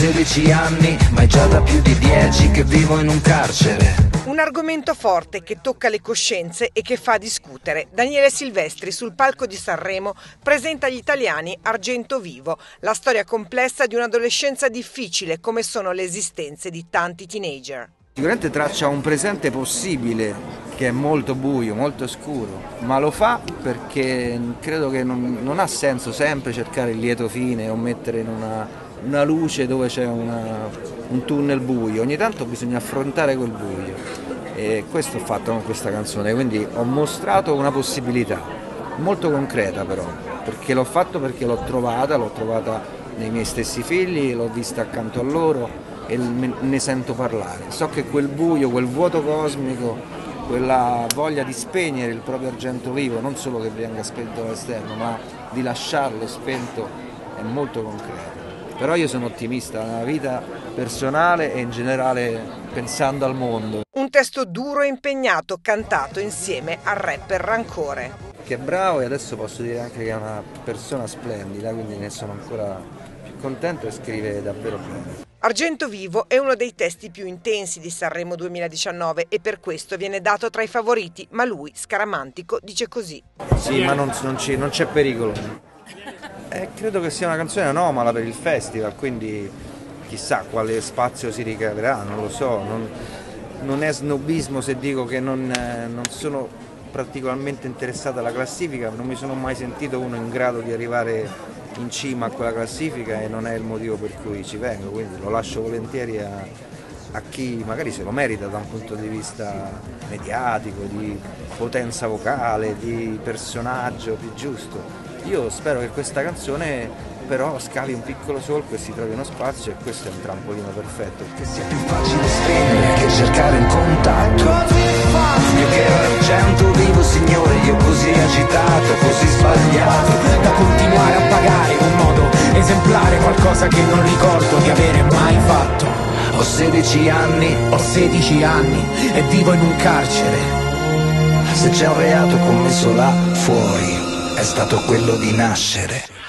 16 anni, ma è già da più di 10 che vivo in un carcere. Un argomento forte che tocca le coscienze e che fa discutere. Daniele Silvestri sul palco di Sanremo presenta agli italiani Argento Vivo, la storia complessa di un'adolescenza difficile come sono le esistenze di tanti teenager. Sicuramente traccia un presente possibile che è molto buio, molto scuro, ma lo fa perché credo che non ha senso sempre cercare il lieto fine o mettere in una luce dove c'è un tunnel buio. Ogni tanto bisogna affrontare quel buio e questo ho fatto con questa canzone, quindi ho mostrato una possibilità molto concreta, però perché l'ho fatto, perché l'ho trovata nei miei stessi figli, l'ho vista accanto a loro e ne sento parlare. So che quel buio, quel vuoto cosmico, quella voglia di spegnere il proprio argento vivo, non solo che venga spento all'esterno, ma di lasciarlo spento, è molto concreto. Però io sono ottimista nella vita personale e in generale pensando al mondo. Un testo duro e impegnato, cantato insieme al rapper Rancore. Che è bravo e adesso posso dire anche che è una persona splendida, quindi ne sono ancora più contento e scrive davvero bene. Argento Vivo è uno dei testi più intensi di Sanremo 2019 e per questo viene dato tra i favoriti, ma lui, scaramantico, dice così. Sì, ma non c'è pericolo. Credo che sia una canzone anomala per il festival, quindi chissà quale spazio si ricaverà, non lo so. Non è snobismo se dico che non sono particolarmente interessato alla classifica, non mi sono mai sentito uno in grado di arrivare in cima a quella classifica e non è il motivo per cui ci vengo, quindi lo lascio volentieri a chi magari se lo merita da un punto di vista mediatico, di potenza vocale, di personaggio più giusto. Io spero che questa canzone però scavi un piccolo solco e si trovi uno spazio, e questo è un trampolino perfetto. Che sia più facile spegnere che cercare il contatto. Io che ero argento vivo, signore, io così agitato, così sbagliato, da continuare a pagare in un modo esemplare qualcosa che non ricordo di avere mai fatto. Ho 16 anni, ho 16 anni e vivo in un carcere. Se c'è un reato commesso là fuori, è stato quello di nascere.